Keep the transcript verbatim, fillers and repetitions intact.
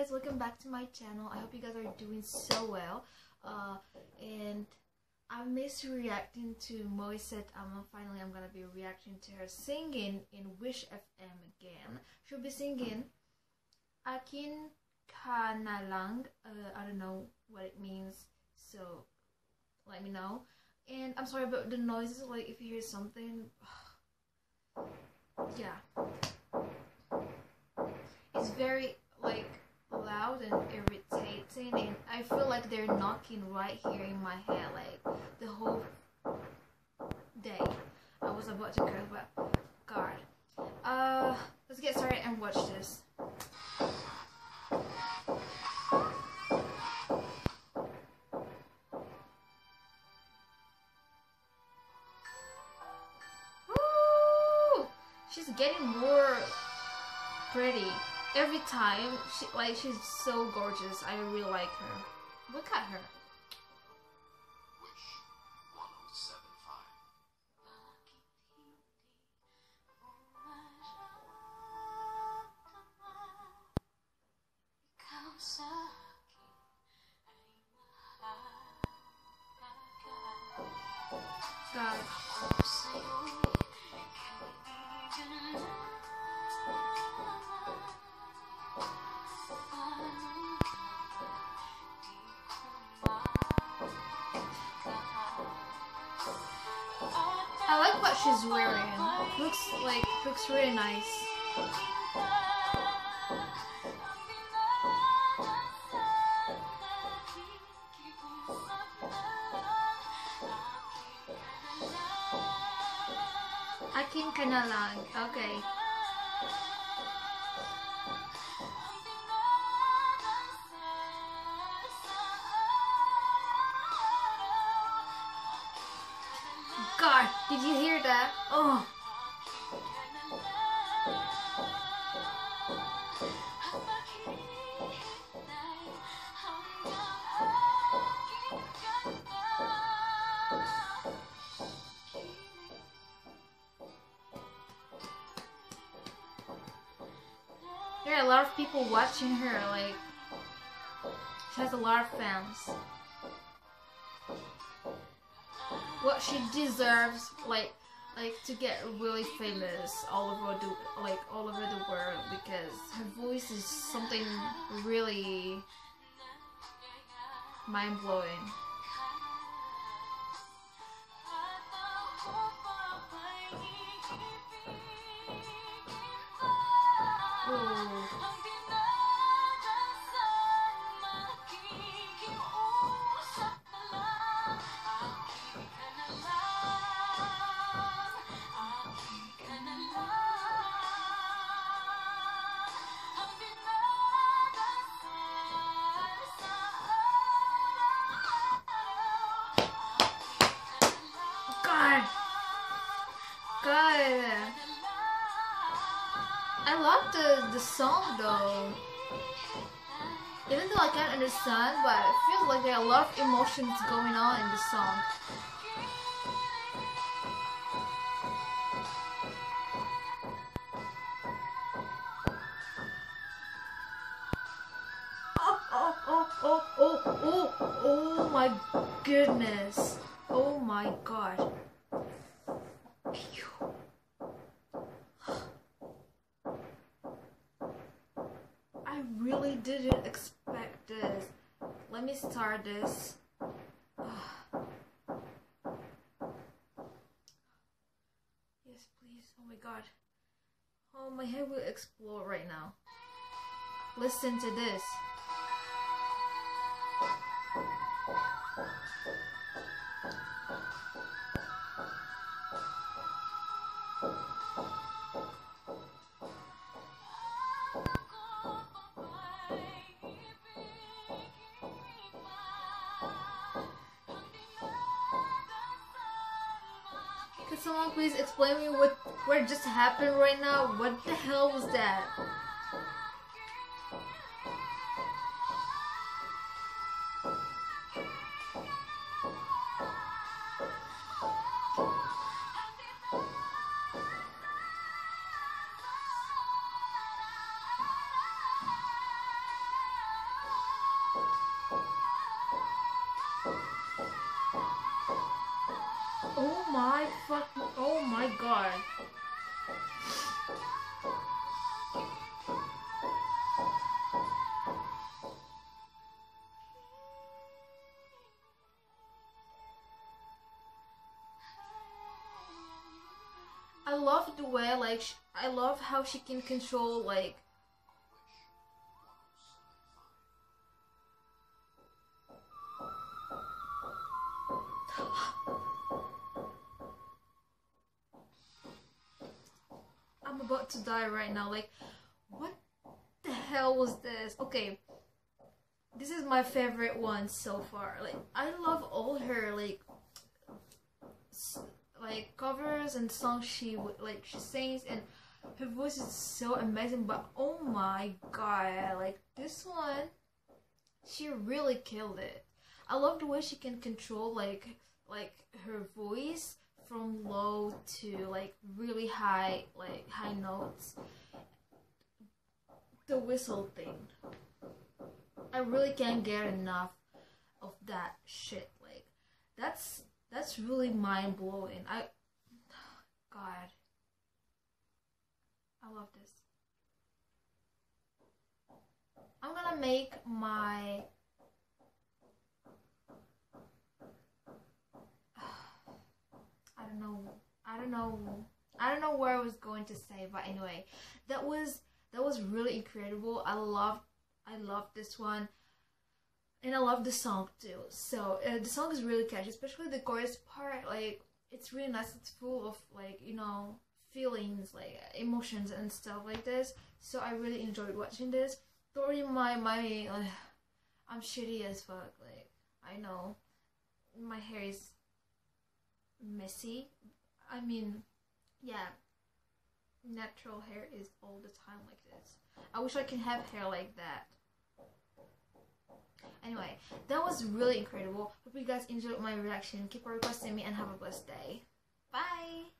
guys, welcome back to my channel. I hope you guys are doing so well. Uh, and I miss reacting to Morissette Amon. Finally, I'm gonna be reacting to her singing in Wish F M again. She'll be singing Akin Ka Na Lang. Uh, I don't know what it means, so let me know. And I'm sorry about the noises. Like if you hear something, yeah, it's very like loud and irritating, and I feel like they're knocking right here in my head like the whole day. I was about to curse, but God. Uh, let's get started and watch this. She's getting more pretty every time. She, like, she's so gorgeous. I really like her. Look at her. God. I like what she's wearing. It looks like looks really nice. Akin Ka Na Lang. Okay. God, did you hear that? Oh. There are a lot of people watching her, like, she has a lot of fans. What she deserves, like, like to get really famous all over the, like, all over the world, because her voice is something really mind-blowing. Ooh. I love the, the song though, even though I can't understand, but it feels like there are a lot of emotions going on in the song. Oh, oh, oh, oh, oh, oh, oh my goodness, oh my God. I really didn't expect this. Let me start this. Yes, please. Oh my God. Oh, my head will explode right now. Listen to this. Could someone please explain to me what, what just happened right now? What the hell was that? Oh my fuck. Oh my god. I love the way, like, sh I love how she can control, like, I'm about to die right now. Like, what the hell was this? Okay, this is my favorite one so far. Like, I love all her, like, like covers and songs she like she sings, and her voice is so amazing. But oh my god, like this one, she really killed it. I love the way she can control like like her voice from low to like really high, like high notes. The whistle thing, I really can't get enough of that shit. Like that's that's really mind-blowing. I god, I love this. I'm gonna make my I don't know, I don't know, I don't know where I was going to say, but anyway, that was, that was really incredible. I loved, I loved this one, and I love the song too. So, uh, the song is really catchy, especially the chorus part. Like, it's really nice, it's full of, like, you know, feelings, like, emotions and stuff like this, so I really enjoyed watching this. During my, my, uh, I'm shitty as fuck, like, I know, my hair is messy. I mean, yeah, natural hair is all the time like this. I wish I can have hair like that. Anyway, that was really incredible. Hope you guys enjoyed my reaction. Keep on requesting me and have a blessed day. Bye.